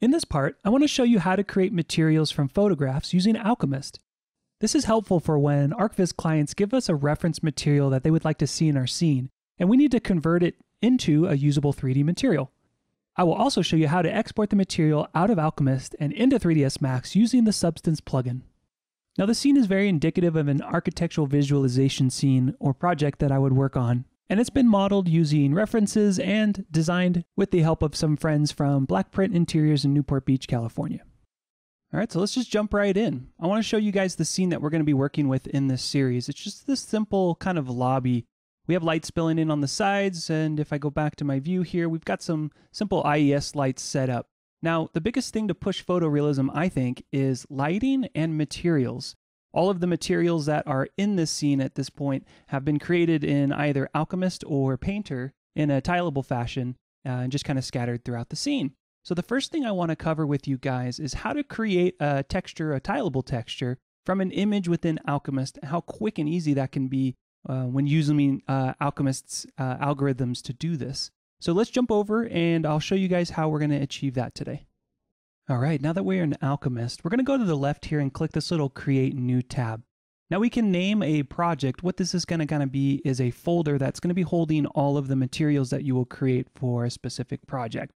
In this part, I want to show you how to create materials from photographs using Alchemist. This is helpful for when ArchViz clients give us a reference material that they would like to see in our scene, and we need to convert it into a usable 3D material. I will also show you how to export the material out of Alchemist and into 3ds Max using the Substance plugin. Now, the scene is very indicative of an architectural visualization scene or project that I would work on, and it's been modeled using references and designed with the help of some friends from Blackprint Interiors in Newport Beach, California. All right, so let's just jump right in. I want to show you guys the scene that we're going to be working with in this series. It's just this simple kind of lobby. We have lights spilling in on the sides, and if I go back to my view here, we've got some simple IES lights set up. Now, the biggest thing to push photorealism, I think, is lighting and materials. All of the materials that are in this scene at this point have been created in either Alchemist or Painter in a tileable fashion and just kind of scattered throughout the scene. So the first thing I want to cover with you guys is how to create a texture, a tileable texture, from an image within Alchemist, how quick and easy that can be when using Alchemist's algorithms to do this. So let's jump over and I'll show you guys how we're going to achieve that today. All right, now that we're in Alchemist, we're going to go to the left here and click this little Create New tab. Now we can name a project. What this is going to kind of be is a folder that's going to be holding all of the materials that you will create for a specific project.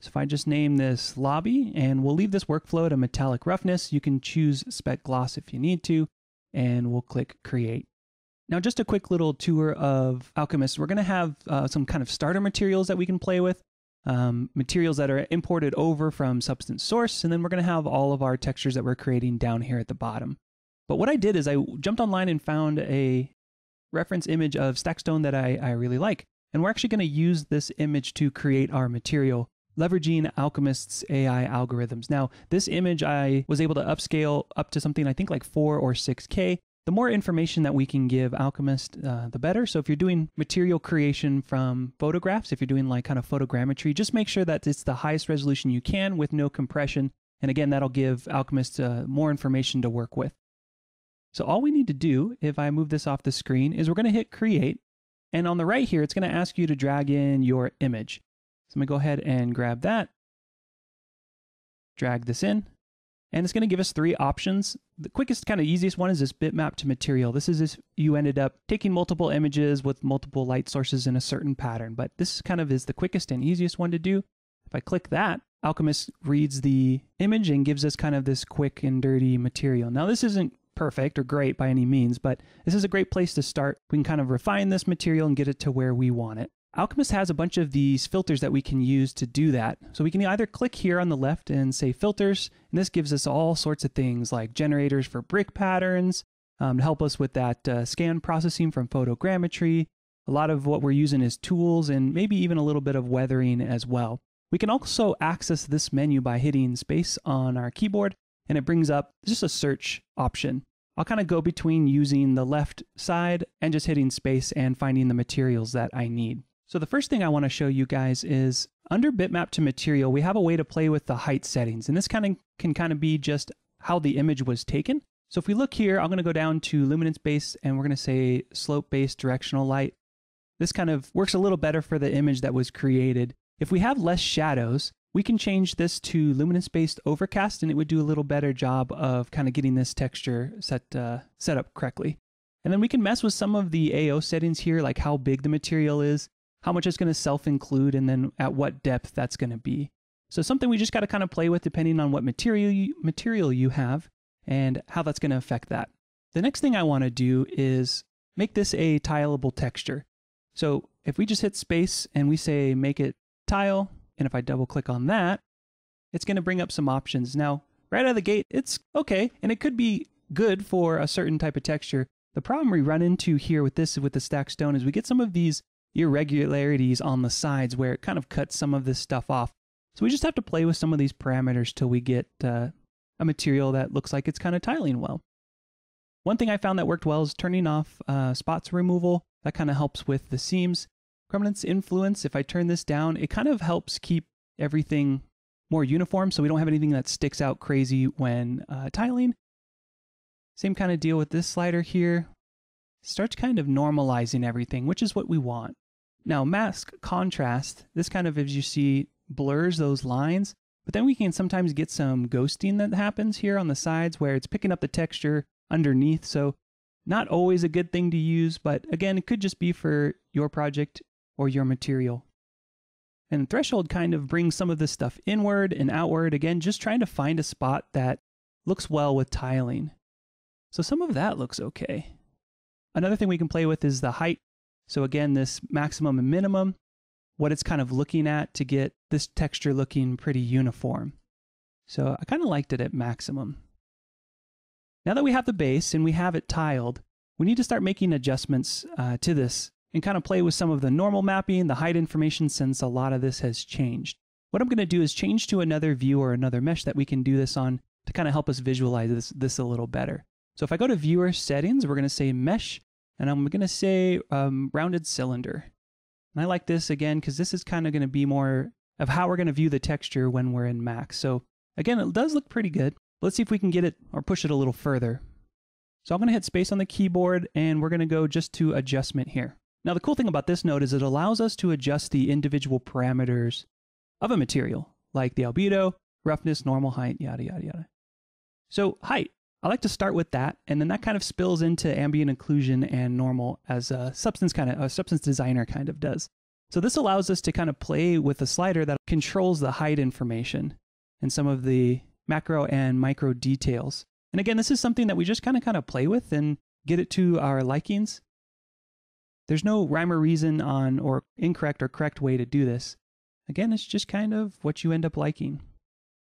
So if I just name this Lobby, and we'll leave this workflow to Metallic Roughness. You can choose Spec Gloss if you need to, and we'll click Create. Now, just a quick little tour of Alchemist. We're going to have some kind of starter materials that we can play with. Materials that are imported over from Substance Source, and then we're going to have all of our textures that we're creating down here at the bottom. But what I did is I jumped online and found a reference image of Stack Stone that I really like. And we're actually going to use this image to create our material, leveraging Alchemist's AI algorithms. Now, this image I was able to upscale up to something I think like 4 or 6K. The more information that we can give Alchemist, the better. So if you're doing material creation from photographs, if you're doing like kind of photogrammetry, just make sure that it's the highest resolution you can with no compression. And again, that'll give Alchemist more information to work with. So all we need to do, if I move this off the screen, is we're going to hit Create. And on the right here, it's going to ask you to drag in your image. So I'm going to go ahead and grab that, drag this in. And it's going to give us 3 options. The quickest, kind of easiest one is this bitmap to material. This is if you ended up taking multiple images with multiple light sources in a certain pattern, but this kind of is the quickest and easiest one to do. If I click that, Alchemist reads the image and gives us kind of this quick and dirty material. Now, this isn't perfect or great by any means, but this is a great place to start. We can kind of refine this material and get it to where we want it. Alchemist has a bunch of these filters that we can use to do that. So we can either click here on the left and say filters, and this gives us all sorts of things like generators for brick patterns, to help us with that scan processing from photogrammetry. A lot of what we're using is tools and maybe even a little bit of weathering as well. We can also access this menu by hitting space on our keyboard, and it brings up just a search option. I'll kind of go between using the left side and just hitting space and finding the materials that I need. So the first thing I want to show you guys is under bitmap to material, we have a way to play with the height settings. And this kind of can kind of be just how the image was taken. So if we look here, I'm going to go down to luminance base and we're going to say slope based directional light. This kind of works a little better for the image that was created. If we have less shadows, we can change this to luminance based overcast and it would do a little better job of kind of getting this texture set up correctly. And then we can mess with some of the AO settings here, like how big the material is, how much it's going to self-include, and then at what depth that's going to be. So something we just got to kind of play with depending on what material you have and how that's going to affect that. The next thing I want to do is make this a tileable texture. So if we just hit space and we say make it tile, and if I double click on that, it's going to bring up some options. Now, right out of the gate, it's okay, and it could be good for a certain type of texture. The problem we run into here with this, with the Stack Stone, is we get some of these irregularities on the sides where it kind of cuts some of this stuff off. So we just have to play with some of these parameters till we get a material that looks like it's kind of tiling well. One thing I found that worked well is turning off spots removal. That kind of helps with the seams. Permanence influence, if I turn this down, it kind of helps keep everything more uniform so we don't have anything that sticks out crazy when tiling. Same kind of deal with this slider here. Starts kind of normalizing everything, which is what we want. Now, mask contrast, this kind of, as you see, blurs those lines. But then we can sometimes get some ghosting that happens here on the sides where it's picking up the texture underneath. So not always a good thing to use, but again, it could just be for your project or your material. And threshold kind of brings some of this stuff inward and outward. Again, just trying to find a spot that looks well with tiling. So some of that looks okay. Another thing we can play with is the height. So again, this maximum and minimum, what it's kind of looking at to get this texture looking pretty uniform. So I kind of liked it at maximum. Now that we have the base and we have it tiled, we need to start making adjustments to this and kind of play with some of the normal mapping, the height information, since a lot of this has changed. What I'm going to do is change to another view or another mesh that we can do this on to kind of help us visualize this a little better. So if I go to viewer settings, we're going to say mesh, and I'm going to say rounded cylinder. And I like this again, because this is kind of going to be more of how we're going to view the texture when we're in Max. So again, it does look pretty good. Let's see if we can get it or push it a little further. So I'm going to hit space on the keyboard and we're going to go just to adjustment here. Now the cool thing about this node is it allows us to adjust the individual parameters of a material, like the albedo, roughness, normal, height, yada, yada, yada. So height, I like to start with that, and then that kind of spills into ambient occlusion and normal as a substance designer kind of does. So this allows us to kind of play with a slider that controls the height information and some of the macro and micro details. And again, this is something that we just kind of play with and get it to our likings. There's no rhyme or reason on or incorrect or correct way to do this. Again, it's just kind of what you end up liking.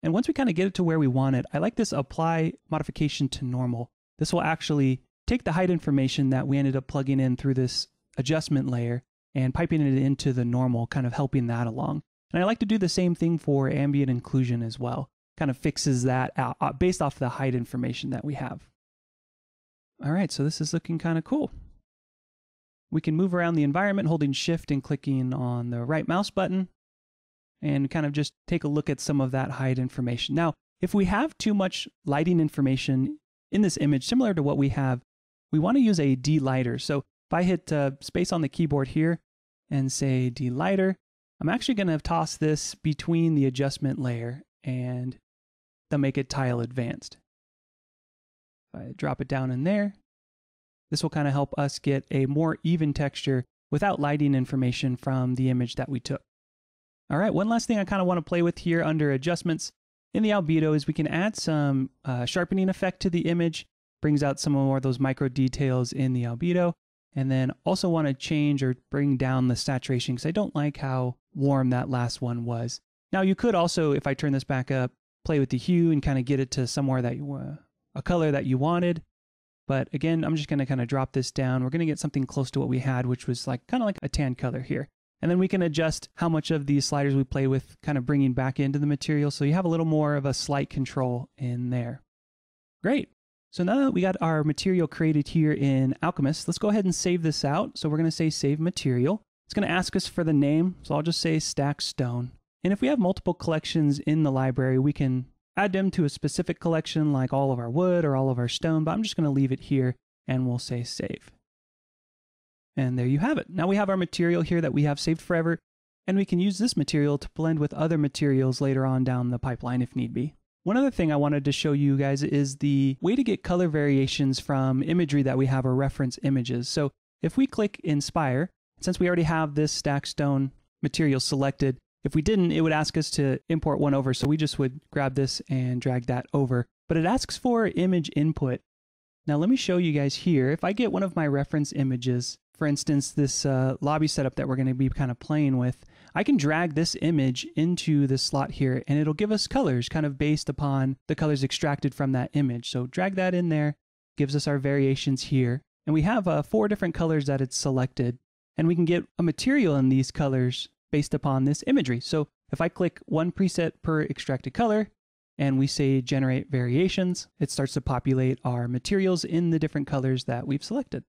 And once we kind of get it to where we want it, I like this apply modification to normal. This will actually take the height information that we ended up plugging in through this adjustment layer and piping it into the normal, kind of helping that along. And I like to do the same thing for ambient inclusion as well. Kind of fixes that out based off the height information that we have. All right, so this is looking kind of cool. We can move around the environment holding shift and clicking on the right mouse button, and kind of just take a look at some of that height information. Now, if we have too much lighting information in this image, similar to what we have, we want to use a delighter. So if I hit space on the keyboard here and say delighter, I'm actually going to toss this between the adjustment layer and they'll make it tile advanced. If I drop it down in there, this will kind of help us get a more even texture without lighting information from the image that we took. All right, one last thing I kind of want to play with here under adjustments in the albedo is we can add some sharpening effect to the image, brings out some more of those micro details in the albedo, and then also want to change or bring down the saturation because I don't like how warm that last one was. Now you could also, if I turn this back up, play with the hue and kind of get it to somewhere that you, a color that you wanted. But again, I'm just going to kind of drop this down. We're going to get something close to what we had, which was like kind of like a tan color here. And then we can adjust how much of these sliders we play with, kind of bringing back into the material. So you have a little more of a slight control in there. Great. So now that we got our material created here in Alchemist, let's go ahead and save this out. So we're going to say save material. It's going to ask us for the name. So I'll just say Stack Stone. And if we have multiple collections in the library, we can add them to a specific collection, like all of our wood or all of our stone. But I'm just going to leave it here and we'll say save. And there you have it. Now we have our material here that we have saved forever, and we can use this material to blend with other materials later on down the pipeline if need be. One other thing I wanted to show you guys is the way to get color variations from imagery that we have or reference images. So if we click Inspire, since we already have this Stack Stone material selected, if we didn't, it would ask us to import one over. So we just would grab this and drag that over. But it asks for image input. Now let me show you guys here. If I get one of my reference images, for instance, this lobby setup that we're going to be kind of playing with, I can drag this image into this slot here and it'll give us colors kind of based upon the colors extracted from that image. So drag that in there, gives us our variations here. And we have 4 different colors that it's selected, and we can get a material in these colors based upon this imagery. So if I click one preset per extracted color, and we say generate variations, it starts to populate our materials in the different colors that we've selected.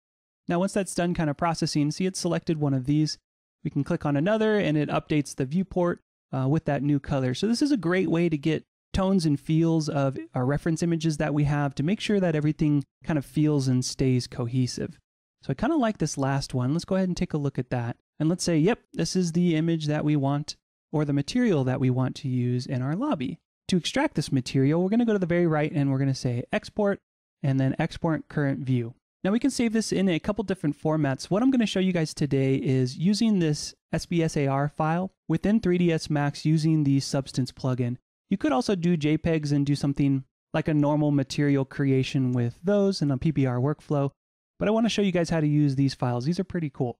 Now, once that's done kind of processing, see it's selected one of these. We can click on another and it updates the viewport with that new color. So this is a great way to get tones and feels of our reference images that we have to make sure that everything kind of feels and stays cohesive. So I kind of like this last one. Let's go ahead and take a look at that. And let's say, yep, this is the image that we want. or the material that we want to use in our lobby. To extract this material, we're going to go to the very right and we're going to say export and then export current view. Now we can save this in a couple different formats. What I'm going to show you guys today is using this SBSAR file within 3ds Max using the Substance plugin. You could also do JPEGs and do something like a normal material creation with those and a PBR workflow, but I want to show you guys how to use these files. These are pretty cool.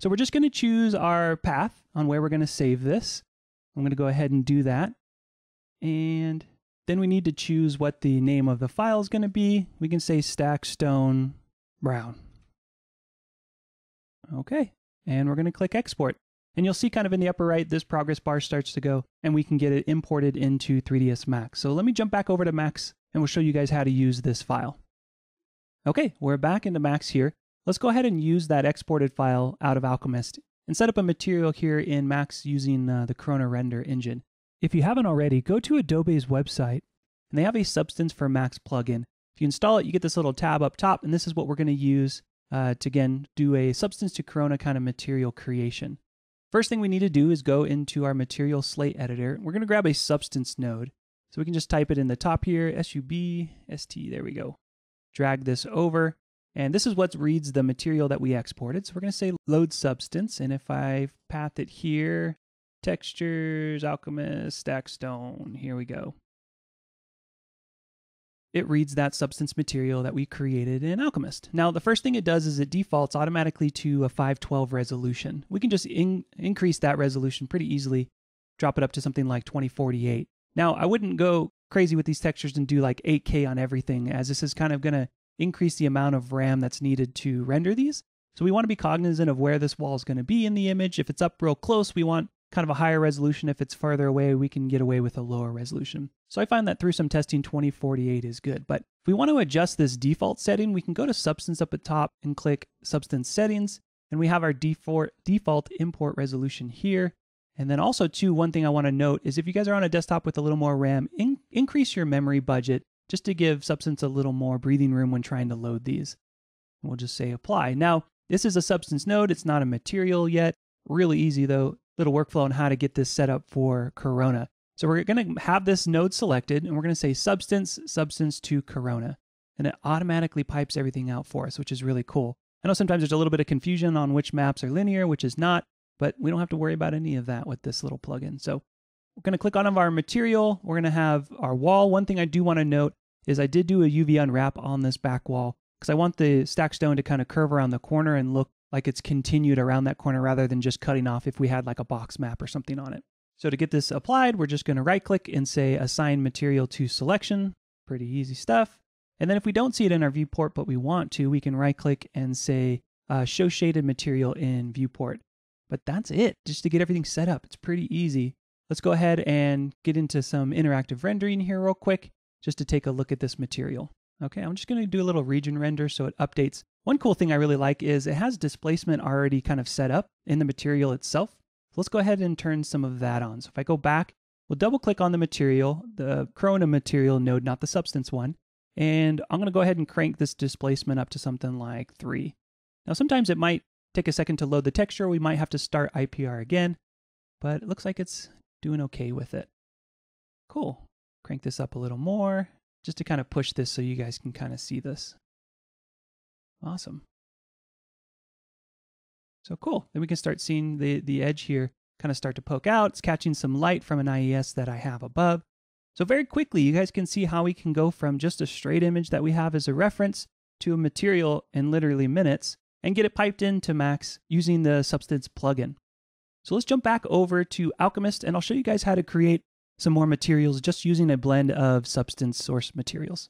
So we're just going to choose our path on where we're going to save this. I'm going to go ahead and do that. And then we need to choose what the name of the file is going to be. We can say Stack Stone Brown. Okay, and we're going to click export. And you'll see kind of in the upper right, this progress bar starts to go and we can get it imported into 3ds Max. So let me jump back over to Max and we'll show you guys how to use this file. Okay, we're back into Max here. Let's go ahead and use that exported file out of Alchemist and set up a material here in Max using the Corona render engine. If you haven't already, go to Adobe's website and they have a Substance for Max plugin. If you install it, you get this little tab up top and this is what we're going to use to again do a Substance to Corona kind of material creation. First thing we need to do is go into our material slate editor. We're going to grab a substance node. So we can just type it in the top here, SUB, ST, there we go. Drag this over. And this is what reads the material that we exported. So we're going to say load substance. And if I path it here, textures, alchemist, stack stone, here we go. It reads that substance material that we created in Alchemist. Now, the first thing it does is it defaults automatically to a 512 resolution. We can just increase that resolution pretty easily, drop it up to something like 2048. Now, I wouldn't go crazy with these textures and do like 8K on everything, as this is kind of going to increase the amount of RAM that's needed to render these. So we want to be cognizant of where this wall is going to be in the image. If it's up real close, we want kind of a higher resolution. If it's farther away, we can get away with a lower resolution. So I find that through some testing, 2048 is good. But if we want to adjust this default setting, we can go to Substance up at top and click Substance Settings. And we have our default import resolution here. And then also too, one thing I want to note is if you guys are on a desktop with a little more RAM, increase your memory budget just to give Substance a little more breathing room when trying to load these. And we'll just say apply. Now, this is a Substance node. It's not a material yet. Really easy though. Little workflow on how to get this set up for Corona. So we're going to have this node selected and we're going to say substance to Corona. And it automatically pipes everything out for us, which is really cool. I know sometimes there's a little bit of confusion on which maps are linear, which is not, but we don't have to worry about any of that with this little plugin. So we're going to click on our material. We're going to have our wall. One thing I do want to note is I did do a UV unwrap on this back wall because I want the stack stone to kind of curve around the corner and look like it's continued around that corner rather than just cutting off if we had like a box map or something on it. So to get this applied, we're just going to right click and say assign material to selection. Pretty easy stuff. And then if we don't see it in our viewport, but we want to, we can right click and say show shaded material in viewport. But that's it, just to get everything set up. It's pretty easy. Let's go ahead and get into some interactive rendering here real quick, just to take a look at this material. Okay, I'm just going to do a little region render so it updates. One cool thing I really like is it has displacement already kind of set up in the material itself. So let's go ahead and turn some of that on. So if I go back, we'll double click on the material, the Corona material node, not the substance one. And I'm going to go ahead and crank this displacement up to something like 3. Now, sometimes it might take a second to load the texture. We might have to start IPR again, but it looks like it's doing okay with it. Cool. Crank this up a little more, just to kind of push this so you guys can kind of see this. Awesome. So cool. Then we can start seeing the edge here kind of start to poke out. It's catching some light from an IES that I have above. So very quickly, you guys can see how we can go from just a straight image that we have as a reference to a material in literally minutes and get it piped into Max using the Substance plugin. So let's jump back over to Alchemist and I'll show you guys how to create some more materials just using a blend of substance source materials.